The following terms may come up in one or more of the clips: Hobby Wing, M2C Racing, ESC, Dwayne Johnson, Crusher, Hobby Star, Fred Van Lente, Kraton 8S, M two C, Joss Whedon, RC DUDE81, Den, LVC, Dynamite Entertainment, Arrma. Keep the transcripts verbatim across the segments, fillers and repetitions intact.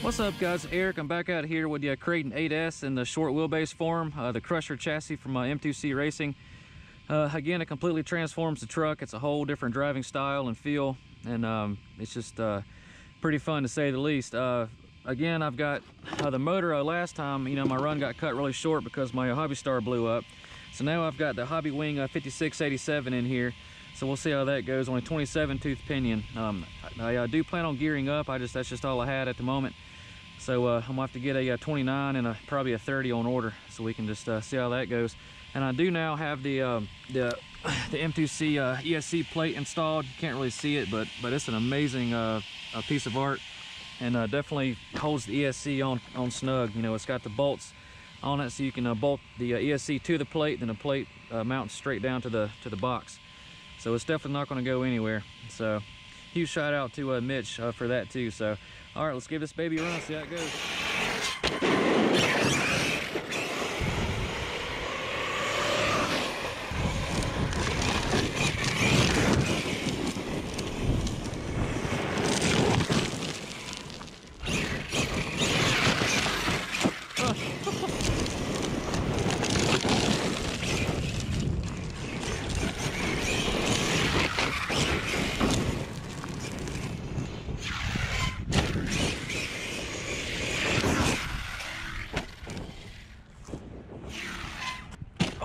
What's up, guys? Eric, I'm back out here with the uh, Kraton eight S in the short wheelbase form, uh, the Crusher chassis from uh, M two C Racing. Uh, again, it completely transforms the truck. It's a whole different driving style and feel, and um, it's just uh, pretty fun to say the least. Uh, again, I've got uh, the motor uh, last time, you know, my run got cut really short because my uh, Hobby Star blew up. So now I've got the Hobby Wing uh, fifty-six eighty-seven in here. So we'll see how that goes on a twenty-seven tooth pinion. Um, I, I do plan on gearing up. I just That's just all I had at the moment. So uh, I'm gonna have to get a, a twenty-nine and a, probably a thirty on order, so we can just uh, see how that goes. And I do now have the um, the, the M two C uh, E S C plate installed. You can't really see it, but but it's an amazing uh, a piece of art, and uh, definitely holds the E S C on on snug. You know, it's got the bolts on it, so you can uh, bolt the uh, E S C to the plate, then the plate uh, mounts straight down to the to the box. So it's definitely not going to go anywhere. So huge shout out to uh, Mitch uh, for that too. So all right, let's give this baby a run, see how it goes.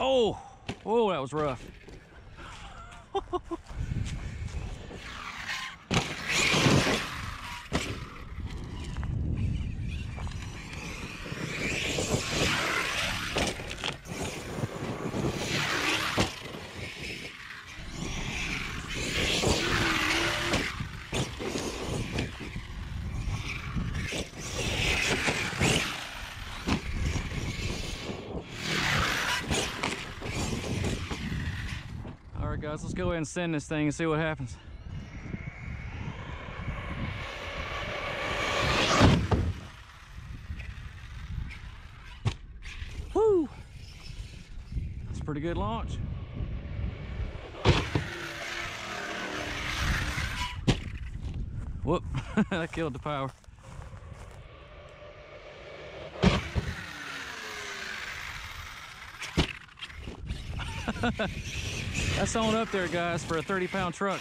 Oh, oh, that was rough. Guys, let's go ahead and send this thing and see what happens. Woo! That's a pretty good launch. Whoop! That killed the power. That's on up there, guys, for a thirty pound truck.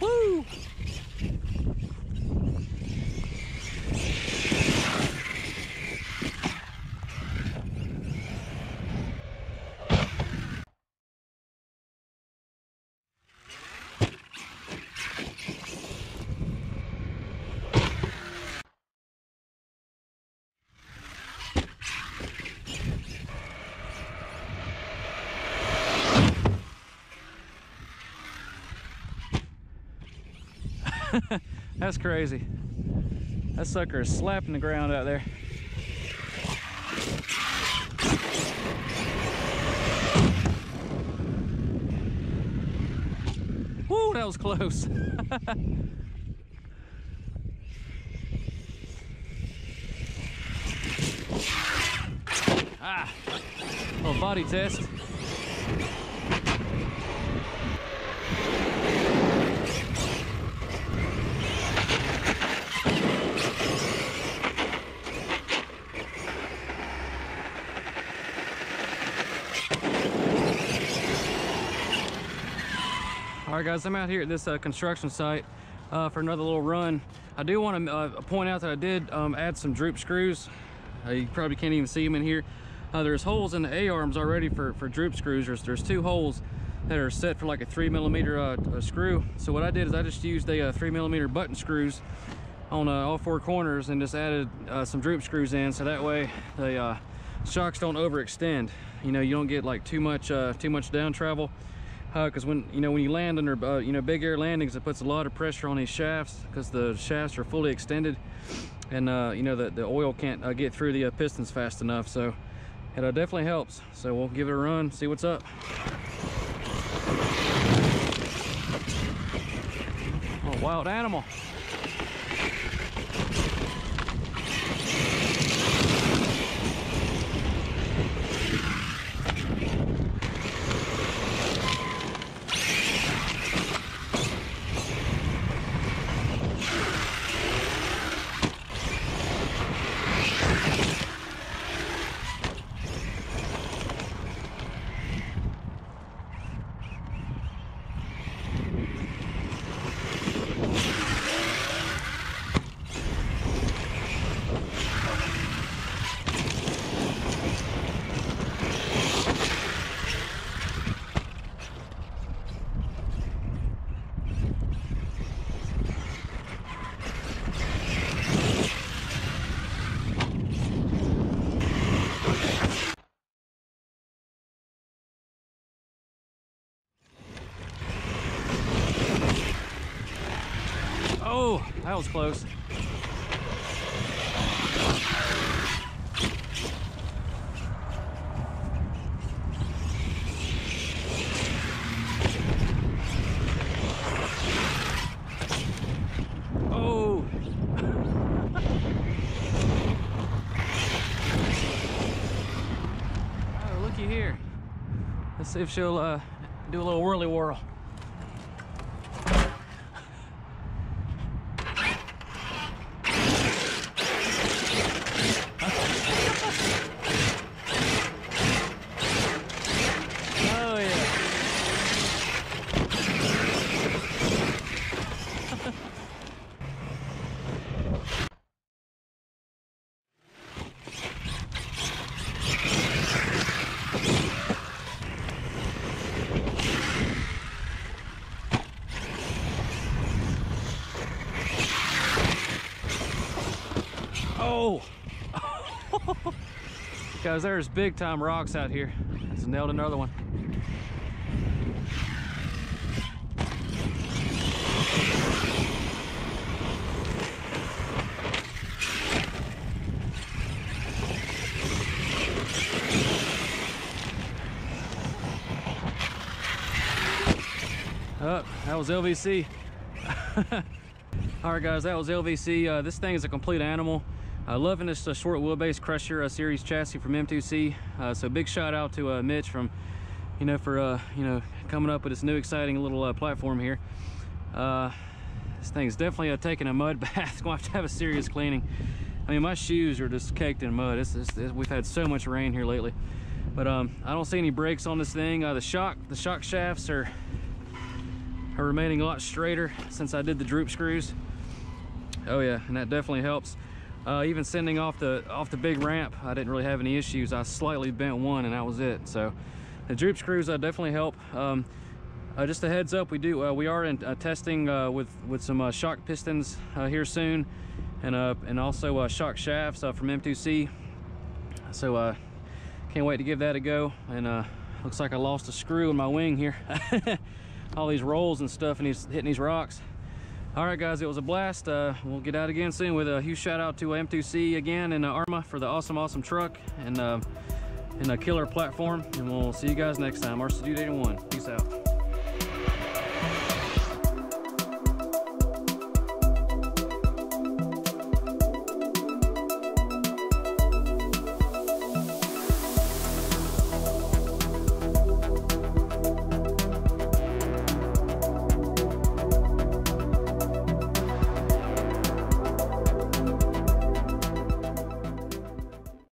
Woo! That's crazy. That sucker is slapping the ground out there. Woo, that was close. Ah, little body test. All right, guys, I'm out here at this uh, construction site uh, for another little run. I do want to uh, point out that I did um, add some droop screws. Uh, you probably can't even see them in here. Uh, there's holes in the A-arms already for, for droop screws. There's, there's two holes that are set for like a three millimeter uh, uh, screw. So what I did is I just used the uh, three millimeter button screws on uh, all four corners and just added uh, some droop screws in. So that way the uh, shocks don't overextend. You know, you don't get like too much, uh, too much down travel. Because uh, when you know when you land under uh, you know big air landings, it puts a lot of pressure on these shafts because the shafts are fully extended, and uh, you know the the oil can't uh, get through the uh, pistons fast enough. So it uh, definitely helps. So we'll give it a run, see what's up. Oh, wild animal! That was close. See if she'll uh, do a little whirly whirl. Oh yeah. Guys, there's big time rocks out here. I just nailed another one. Oh, that was L V C. All right, guys, that was L V C. Uh, this thing is a complete animal. Uh, loving this uh, short wheelbase Crusher uh, series chassis from M two C. Uh, so big shout out to uh, Mitch from, you know, for uh, you know, coming up with this new exciting little uh, platform here. Uh, this thing's definitely uh, taking a mud bath. Gonna have to have a serious cleaning. I mean, my shoes are just caked in mud. It's, it's, it's, we've had so much rain here lately. But um, I don't see any brakes on this thing. Uh, the shock, the shock shafts are are remaining a lot straighter since I did the droop screws. Oh yeah, and that definitely helps. Uh, even sending off the off the big ramp, I didn't really have any issues. I slightly bent one and that was it. So the droop screws uh, definitely help. Um, uh, just a heads up, we do uh, we are in uh, testing uh, with with some uh, shock pistons uh, here soon, and uh, and also uh, shock shafts uh, from M two C. So uh, can't wait to give that a go. And uh, looks like I lost a screw in my wing here. All these rolls and stuff, and he's hitting these rocks. All right, guys, it was a blast. Uh, we'll get out again soon with a huge shout out to M two C again and uh, Arrma for the awesome, awesome truck and, uh, and a killer platform. And we'll see you guys next time. R C Dude eighty-one, peace out.